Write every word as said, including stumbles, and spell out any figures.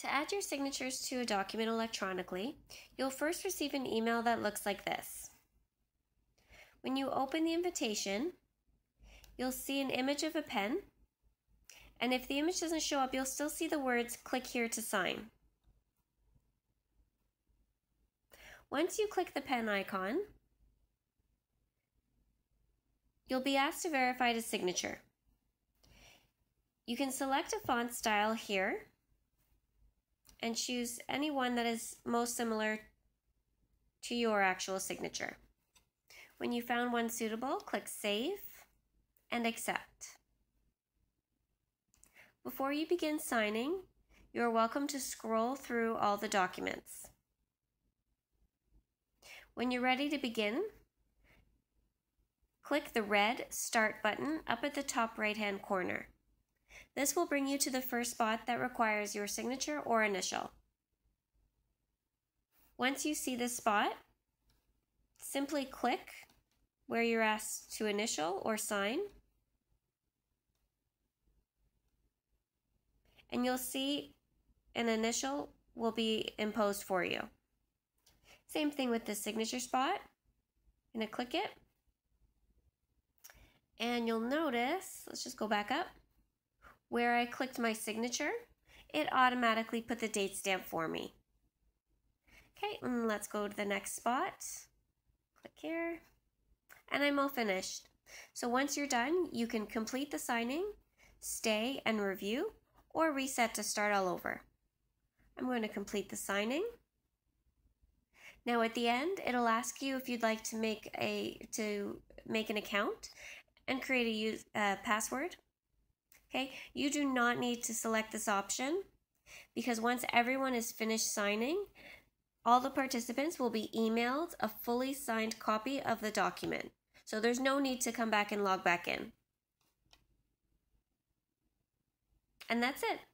To add your signatures to a document electronically, you'll first receive an email that looks like this. When you open the invitation, you'll see an image of a pen, and if the image doesn't show up, you'll still see the words, "Click here to sign." Once you click the pen icon, you'll be asked to verify the signature. You can select a font style here and choose any one that is most similar to your actual signature. When you found one suitable, click Save and Accept. Before you begin signing, you're welcome to scroll through all the documents. When you're ready to begin, click the red Start button up at the top right-hand corner. This will bring you to the first spot that requires your signature or initial. Once you see this spot, simply click where you're asked to initial or sign, and you'll see an initial will be imposed for you. Same thing with the signature spot. I'm going to click it, and you'll notice, let's just go back up, where I clicked my signature, it automatically put the date stamp for me. Okay, and let's go to the next spot. Click here, and I'm all finished. So once you're done, you can complete the signing, stay and review, or reset to start all over. I'm going to complete the signing. Now at the end, it'll ask you if you'd like to make a to make an account and create a use, uh, password. Okay, you do not need to select this option because once everyone is finished signing, all the participants will be emailed a fully signed copy of the document. So there's no need to come back and log back in. And that's it.